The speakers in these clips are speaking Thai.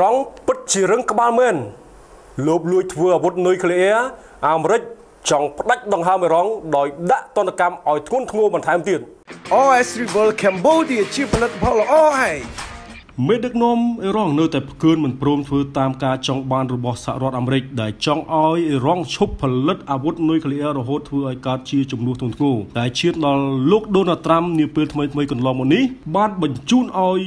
ร้องปัจจิรังกบาลเมืองลบลุยทัวร์บทนุยเคลียร์อเมริกจังปลัดดังฮาไม่ร้องโดยดักต้นกรรมอ่อยทุ่นทงบันทายมันตีนโอ้ไอสิบอลแคมโบเดียชีพลัดพอลโอ้ไอเมดักนมไอร้องเนื้อแต่เกินมันโปรมฟื้นตามการจังบานรบสหรัฐอเมริกได้จังอ้อยร้องชุบผลัดอาวุธนุยเคลียร์ระหดทัวร์ไอการชีจุ่มลูกทุ่งงูได้เชียร์นอลูกโดนัลด์ทรัมป์เนี่ยเปิดทำไมไม่กันลองวันนี้บ้านบรรจุนอ้อย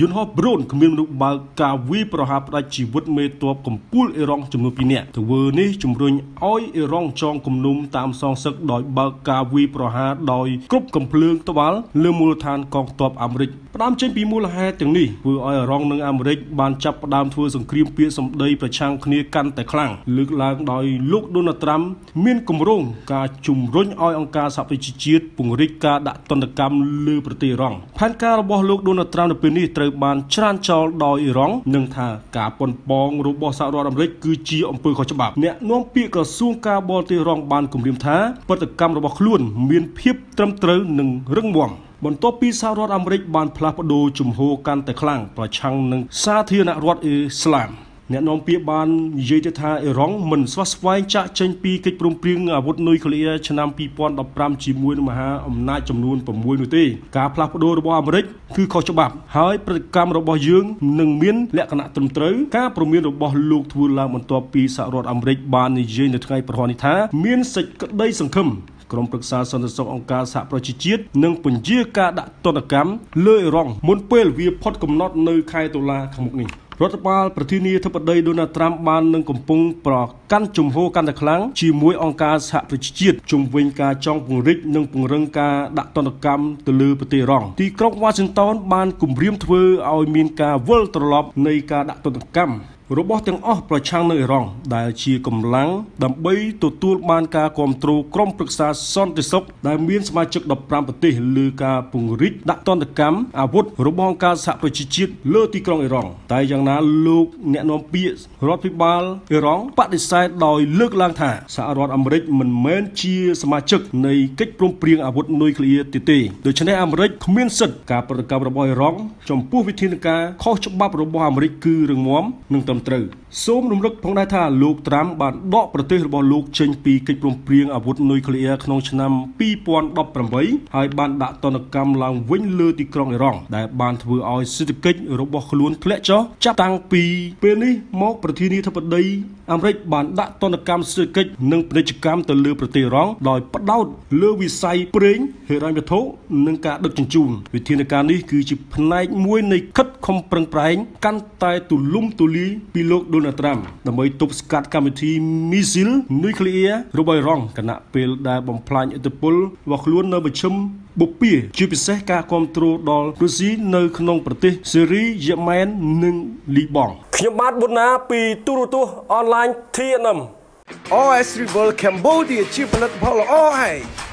ยุนฮอบรูนขมิ้นลูกบากาวิประหับราชีวัดเมตัวกมพูลเอรองจุ่มนุปีเนี่ยถือว่านี่จุ่มรุ่งอ้อยเอรองจองกมนุมตามซองศึกดอยบากาวิประหับดอยกรุบกมเพลิงตะวันเรือมูลฐานกองทัพอเมริกประดามเช่นปีมูลแห่ถึงนี่วัวอ้อยรองนางอเมริกบานจับประดามทัวร์สงครีมเปียสมเดย์ประชังคเนียกันแต่ครั้งลึกลางดอยลูกโดนัลด์ทรัมป์มิ้นกมรุ่งกาจุ่มรุ่งอ้อยองกาสับไปจีดปุ่งริกาดัตตนกรรมลือปฏิรองพันการระบอบลูกโดนัลด์ทรัมป์ในปีนี้บานชานชาวดอยร้องหนึ่งท่ากาปนปองรูปบอสารอเมริกคือจีอมปืนขอฉบับเนี่ยน้องปีกกระทรวงการบอลตีรองบานกลุ่มริมท้าปฏิกรรมระบบคลุ่นเมียนเพียบตรำเตรึงหนึ่งเรื่องบ่วงบนโต๊ะปีสหรัฐอเมริกบานพลาปดูจุ่มโฮกันแต่ครั้งประชังหนึ่งซาเทียนรัฐอิสลามเนี่ยน้องปีบานเยติธาเอร้องมันสวัสดิ์ไว้จะเชนปีกิจปรุงเปลี่ยนอาวุธนุยเคลียร์ชนะปีปอนดับปรามจีมวยมหาอำนาจจำนวนผมมวยนุตีการพลาดโดระบอบอเมริกคือข้อฉบับหายประกรรมระบอบยืงหนึ่งเมียนและคณะตมตรึการประมีระบอบลูกทวนลามันตัวปีสหรัฐอเมริกบานเยติธาประหารนิธาเมียนสิทธิ์ก็ได้สังคมกรมปรึกษาสันติสุของค์การสหประชาชาติหนึ่งปุ่นเยื่อกาดต้นกรรมเลื่อยรองมุนเปลวีพอดกำนดในคายตุลาขมุกนี้รัฐบาลประเทศนี้ทัพเดย์โดนัลด์ทรัมป์บานนึงกำปุงปลอกกันจุ่มโฮกันแต่ครั้งชีมวยองค์การสหประชาชาติจุ่มเวงกาจองปุงริกนึงปุงเริงกาดักตนกรรมตะลือปฏิรองที่กรุงวอชิงตันบานกลุ่มเรียมทเวอเอามีนกาเวิลตลบในกาดักตนกรรมรบทั้งอ้อประชังในรองได้ชีกำลังดำไปตัวตัวบานกากรมตรูกรมปรึกษาซ่อนติศกได้มีสมาชิกดับปรามปฏิลือกาปุงริกดักตนกรรมอาวุธรบองการสหประชาชาติเลือดที่กรองไอรองแต่อย่างนั้นลูกเนี่ยน้องปีรถพิบาลไอรองปฏิเสธโดยเลือกล่างถ่าสหรัฐอเมริกมันเม้นชีสมาชิกในกิจปรุงเปลี่ยนอาวุธนิวเคลียร์ติดตีโดยชนะอเมริกขมิ้นสิทธิ์การประกาศรบไอรองจมพูวิธีการข้อฉบับรบอเมริกคือเรื่องม้อมหนึ่งตสมนุมรักพงได้ท่าลูกตรัมบานเดาะประเทศบอลลูกเชนปีกิจปรุงเปลี่ยนอาวุธนิวเคลียร์ขนมชนำปีปอนดับปรำไว้ให้บานดักตนกรรมลางวิ่งเลือดตีกรองในร่องได้บานถือเอาสิทธิกิจรบกลุ่นเละจ้อจับตังปีเป็นนี้มอกประเทศนี้ทับดีอเมริกบานดักตนกรรมสิทธิกิจนึ่งประเทศกรรมตะลือประเทศร้องลอยปัดดาวเลือดวิสัยเปล่งเหตุไรไม่ทุกนึ่งการดึกจังจูนวิธีการนี้คือจิบพนัยมวยในคัดคอมเปร่งเปร่งกันตายตุลุ่มตุลีปีโลกโดนัลด์ทรัมป์ดำไปตบสกัดการวิธีมิซิลนิวเคลียร์รบายร้องขณะเปิดได้บอมพลายอิตาพลวักล้วนในประชุมบุปผีจีพิเศษการคอนโทรลดอลรูซีในขนมประเทศซีรีส์เยเมนหนึ่งลีบองขยมบัตรบุญนาปีตุรุตุออนไลน์ที่นำโอ้ไอสิบอลแคมโบเดียชีพลัดพอลโอ้ไอ